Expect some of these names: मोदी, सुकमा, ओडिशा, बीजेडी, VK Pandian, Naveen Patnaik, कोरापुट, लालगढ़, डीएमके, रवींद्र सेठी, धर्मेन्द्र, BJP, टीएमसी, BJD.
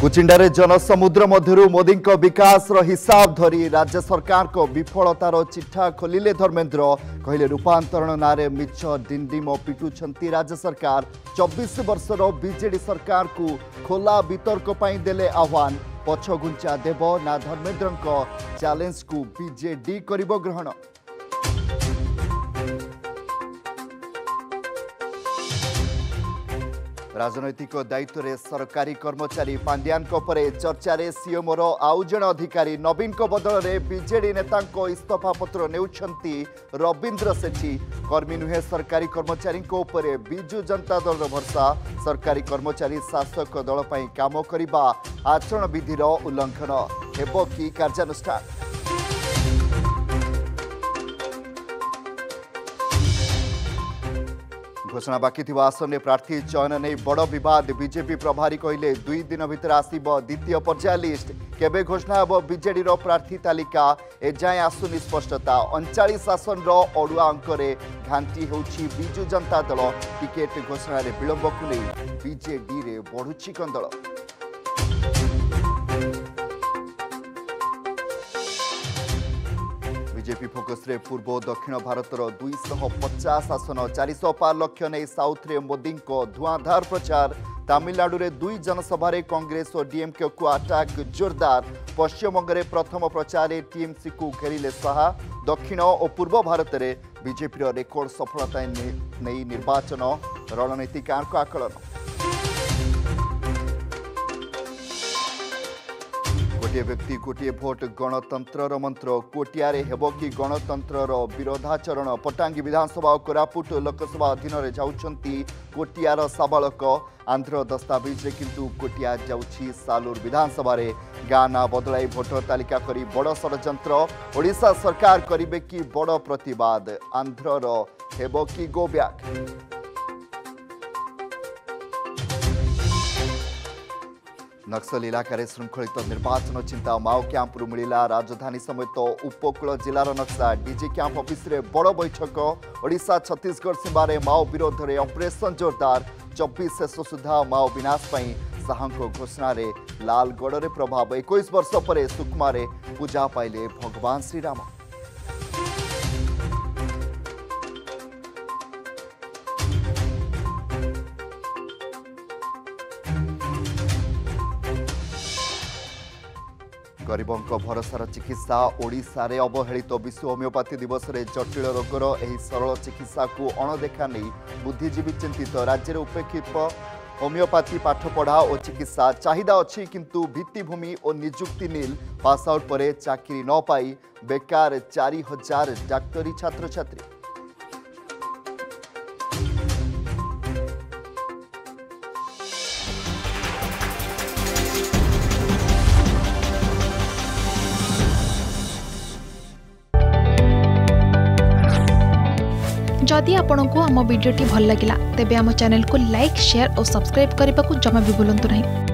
कुचिंडारे जनसमुद्र मध्य मोदी विकास हिसाब धरी राज्य सरकार को विफलतार चिट्ठा खोलिले धर्मेन्द्र कहले रूपांतरण नारे मिछ डिंडिम पिटुछंती राज्य सरकार 24 वर्षर बीजेडी सरकार को खोला वितर्क पई देले आह्वान पछगुंचा देव ना धर्मेन्द्रको चैलेंज को बीजेडी करिबो ग्रहण। राजनैतिक दायित्व रे सरकारी कर्मचारी पांड्यान परे चर्चार सीएमओर आउ जण अधिकारी नवीन बदल में बीजेडी नेता इस्तफापत्र नेउछंती रवींद्र सेठी। कर्मी नुहे सरकारी कर्मचारी उपरे बीजू जनता दल भरसा। सरकारी कर्मचारी शासक दल पई काम करबा आचरण विधिर उल्लंघन हेबो की कार्यानुष्ठान। घोषणा बाकी थी आसन में प्रार्थी चयन नहीं बड़ विवाद। बीजेपी प्रभारी कहले दुई दिन भितर आसब द्वितीय पर्याय लिस्ट। केबे घोषणा हेब बीजेडी प्रार्थी तालिका एजाएं आसुनी स्पष्टता। 39 आसन अड़ुआ अंकर घांटी होउछि बीजू जनता दल। टिकेट घोषणा रे विलंब को नहीं बीजेडी रे बढ़ुछि कंदल। बीजेपी फोकस रे पूर्व दक्षिण भारतर 250 आसन 400 लक्ष्य नहीं साउथ रे मोदी को धुआंधार प्रचार। तमिलनाडु रे दुई जनसभा रे कांग्रेस और डीएमके को अटैक जोरदार। पश्चिमबंग रे प्रथम प्रचार रे टीएमसी को घेरिले शाह। दक्षिण और पूर्व भारत रे बीजेपी रो रेकॉर्ड सफलता नहीं निर्वाचन रणनीतिकार को आकलन। गोटे व्यक्ति गोटे भोट गणतंत्रर मंत्र। कोटिया रे हेबो कि गणतंत्रर विरोधाचरण। पटांगी विधानसभा और कोरापुट लोकसभा अधीन रे जाउछंती कोटियार साबालक। आंध्र दस्तावेज रे किंतु कोटिया जाउछि सालूर विधानसभा रे। गाना बदलाई भोटर तालिका करी बड़ षड़यंत्र। ओडिशा सरकार करिबे कि बड़ प्रतिवाद। आंध्रर हेबो कि गो ब्याक। नक्सल इलाकार श्रृंखलित निर्वाचन चिंता। माओ क्यांपुर मिला राजधानी समेत उपकूल जिलार नक्सा। डीजी क्यांप ऑफिस रे बड़ बैठक। ओडिशा छत्तीसगढ़ सीमार माओ विरोध में ऑपरेशन जोरदार। 24 शेष सुधा माओ विनाश पई शाहको घोषणा रे लालगढ़ रे प्रभाव। 21 वर्ष पर सुकमा रे पूजा पाइले भगवान श्रीराम। गरीबों भरोसार चिकित्सा ओडिशारे अवहेलित। विश्व होमिओपाथी दिवस में जटिल रोगर यह सरल चिकित्सा को अणदेखा नहीं बुद्धिजीवी चिंतित। राज्य में उपेक्षित होमिओपाथी पाठपढ़ा और चिकित्सा चाहिदा अच्छी किंतु भित्तिभूमि और निजुक्ति नील। पास आउट पर चाकरी न पाई बेकार 4000 डाक्तरी छात्र छात्री। जदि आपंक आम भिड्टे भल लगा तेब आम चैनल को लाइक, शेयर और सब्सक्राइब करने को जमा भी भूलु ना।